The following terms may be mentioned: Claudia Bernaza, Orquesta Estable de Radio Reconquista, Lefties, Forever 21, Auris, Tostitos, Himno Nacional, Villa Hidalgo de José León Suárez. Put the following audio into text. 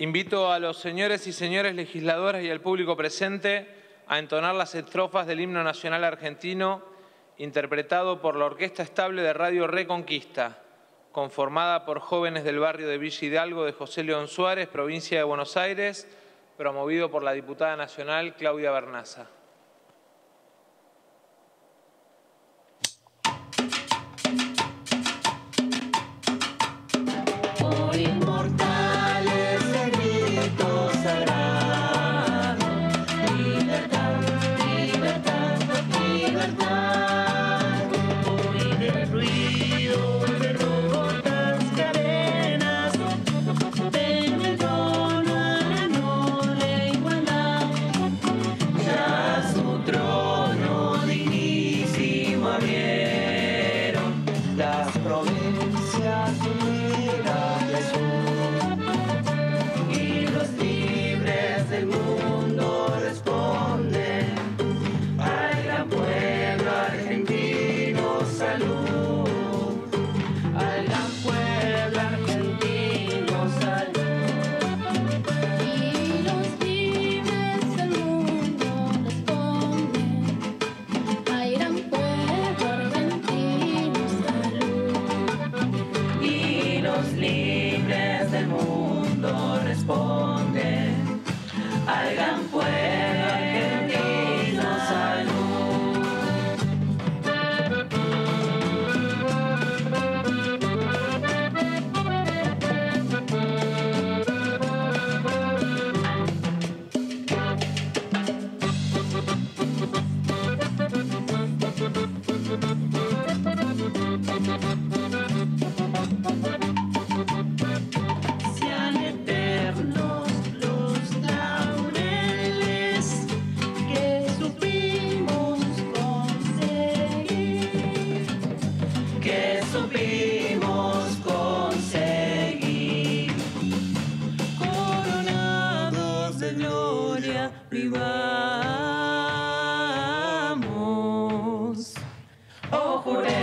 Invito a los señores y señoras legisladoras y al público presente a entonar las estrofas del Himno Nacional Argentino, interpretado por la Orquesta Estable de Radio Reconquista, conformada por jóvenes del barrio de Villa Hidalgo de José León Suárez, provincia de Buenos Aires, promovido por la diputada nacional Claudia Bernaza. Vivamos, oh juré.